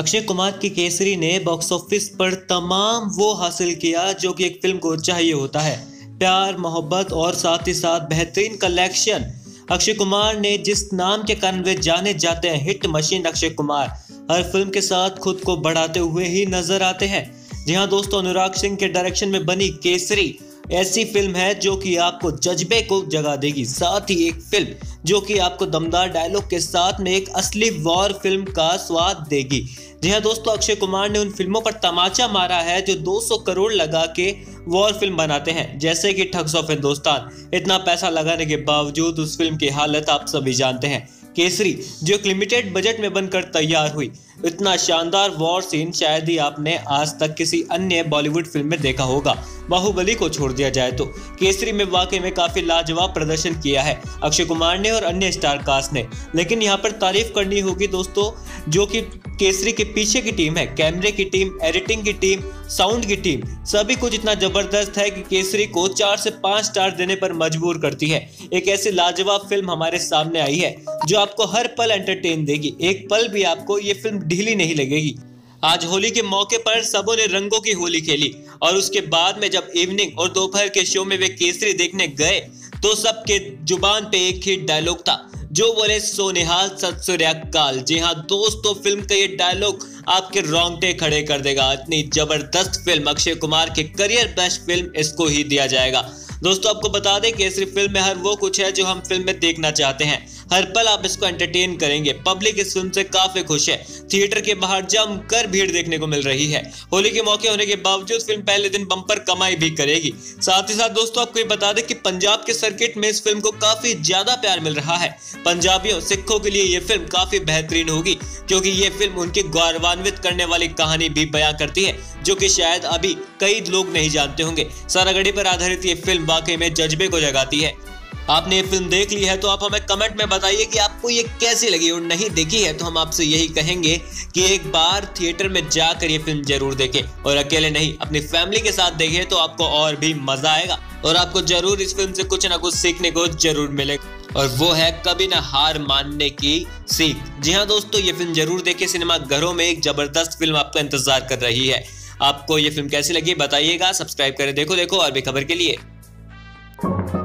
अक्षय कुमार की केसरी ने box office पर तमाम वो हासिल किया जो कि एक फिल्म को चाहिए होता है, प्यार, मोहब्बत और साथ ही साथ बेहतरीन कलेक्शन। अक्षय कुमार ने जिस नाम के कारण वे जाने जाते हैं, हिट मशीन अक्षय कुमार, हर फिल्म के साथ खुद को बढ़ाते हुए ही नजर आते हैं। जी हाँ दोस्तों, अनुराग सिंह के डायरेक्शन में बनी केसरी ऐसी फिल्म है जो कि आपको जज्बे को जगा देगी। साथ ही एक फिल्म जो कि आपको दमदार डायलॉग के साथ में एक असली वॉर फिल्म का स्वाद देगी। जी हाँ दोस्तों, अक्षय कुमार ने उन फिल्मों पर तमाचा मारा है जो 200 करोड़ लगा के वॉर फिल्म बनाते हैं, जैसे कि ठग्स ऑफ हिंदुस्तान। इतना पैसा लगाने के बावजूद उस फिल्म की हालत आप सभी जानते हैं। केसरी जो एक लिमिटेड बजट में बनकर तैयार हुई, इतना शानदार वॉर सीन शायद ही आपने आज तक किसी अन्य बॉलीवुड फिल्म में देखा होगा, बाहुबली को छोड़ दिया जाए तो। केसरी में वाकई में काफी लाजवाब प्रदर्शन किया है अक्षय कुमार ने और अन्य स्टार कास्ट ने। लेकिन यहाँ पर तारीफ करनी होगी दोस्तों जो कि केसरी के पीछे की टीम है, कैमरे की टीम, एडिटिंग की टीम, साउंड की टीम, सभी कुछ इतना जबरदस्त है कि केसरी को 4 से 5 स्टार देने पर मजबूर करती है। एक ऐसी लाजवाब फिल्म हमारे सामने आई है जो आपको हर पल एंटरटेन देगी, एक पल भी आपको ये फिल्म ढीली नहीं लगेगी। आज होली के मौके पर सबों ने रंगों की होली खेली और उसके बाद में जब इवनिंग और दोपहर के शो में वे केसरी देखने गए तो सबके जुबान पे एक ही डायलॉग था, जो बोले सोनिहाल सत सूर्याकाल। जी हाँ दोस्तों, फिल्म का ये डायलॉग आपके रोंगटे खड़े कर देगा। इतनी जबरदस्त फिल्म, अक्षय कुमार के करियर बेस्ट फिल्म इसको ही दिया जाएगा। दोस्तों आपको बता दें केसरी फिल्म में हर वो कुछ है जो हम फिल्म में देखना चाहते हैं, हर पल आप इसको एंटरटेन करेंगे। पब्लिक इस फिल्म से काफी खुश है, थिएटर के बाहर जमकर भीड़ देखने को मिल रही है। होली के मौके होने के बावजूद फिल्म पहले दिन बम्पर कमाई भी करेगी। साथ ही साथ दोस्तों आपको ये बता दें कि पंजाब के सर्किट में इस फिल्म को काफी ज्यादा प्यार मिल रहा है। पंजाबियों, सिखों के लिए ये फिल्म काफी बेहतरीन होगी क्योंकि ये फिल्म उनकी गौरवान्वित करने वाली कहानी भी बयां करती है जो कि शायद अभी कई लोग नहीं जानते होंगे। सारागढ़ी पर आधारित ये फिल्म वाकई में जज्बे को जगाती है। आपने ये फिल्म देख ली है तो आप हमें कमेंट में बताइए कि आपको ये कैसी लगी, और नहीं देखी है तो हम आपसे यही कहेंगे कि एक बार थिएटर में जाकर ये फिल्म जरूर देखें, और अकेले नहीं अपनी फैमिली के साथ देखें तो आपको और भी मजा आएगा और आपको जरूर इस फिल्म से कुछ ना कुछ सीखने को जरूर मिलेगा, और वो है कभी ना हार मानने की सीख। जी हाँ दोस्तों, ये फिल्म जरूर देखें, सिनेमा घरों में एक जबरदस्त फिल्म आपका इंतजार कर रही है। आपको ये फिल्म कैसी लगी बताइएगा, सब्सक्राइब करें देखो देखो और भी खबर के लिए।